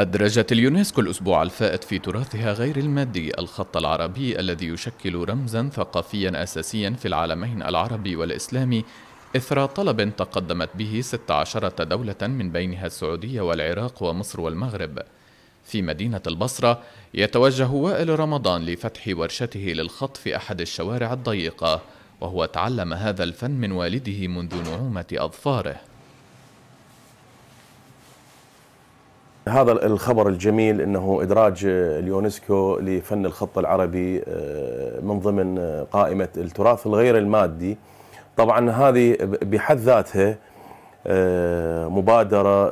أدرجت اليونسكو الأسبوع الفائت في تراثها غير المادي الخط العربي الذي يشكل رمزاً ثقافياً أساسياً في العالمين العربي والإسلامي إثر طلب تقدمت به 16 دولة من بينها السعودية والعراق ومصر والمغرب. في مدينة البصرة يتوجه وائل رمضان لفتح ورشته للخط في أحد الشوارع الضيقة، وهو تعلم هذا الفن من والده منذ نعومة أظفاره. هذا الخبر الجميل أنه إدراج اليونسكو لفن الخط العربي من ضمن قائمة التراث الغير المادي، طبعا هذه بحد ذاتها مبادرة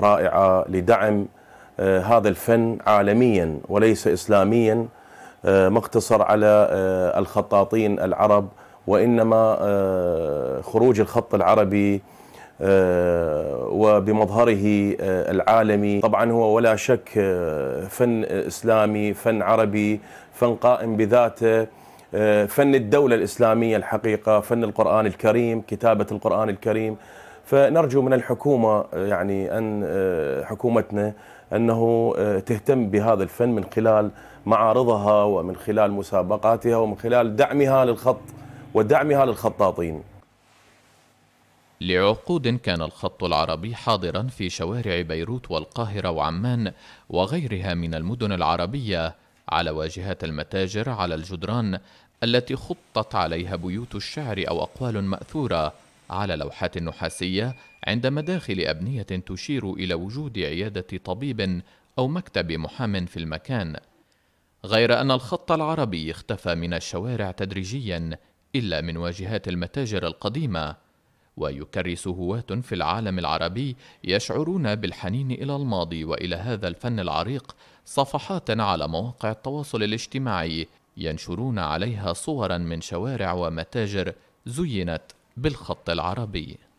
رائعة لدعم هذا الفن عالميا وليس إسلاميا مقتصر على الخطاطين العرب، وإنما خروج الخط العربي وبمظهره العالمي. طبعا هو ولا شك فن إسلامي، فن عربي، فن قائم بذاته، فن الدولة الإسلامية الحقيقة، فن القرآن الكريم، كتابة القرآن الكريم. فنرجو من الحكومة يعني أن حكومتنا أنه تهتم بهذا الفن من خلال معارضها ومن خلال مسابقاتها ومن خلال دعمها للخط ودعمها للخطاطين. لعقود كان الخط العربي حاضرا في شوارع بيروت والقاهرة وعمان وغيرها من المدن العربية على واجهات المتاجر، على الجدران التي خطت عليها بيوت الشعر أو أقوال مأثورة، على لوحات نحاسية عند مداخل أبنية تشير إلى وجود عيادة طبيب أو مكتب محام في المكان. غير أن الخط العربي اختفى من الشوارع تدريجيا إلا من واجهات المتاجر القديمة، ويكرس هواة في العالم العربي يشعرون بالحنين إلى الماضي وإلى هذا الفن العريق صفحات على مواقع التواصل الاجتماعي ينشرون عليها صورا من شوارع ومتاجر زينت بالخط العربي.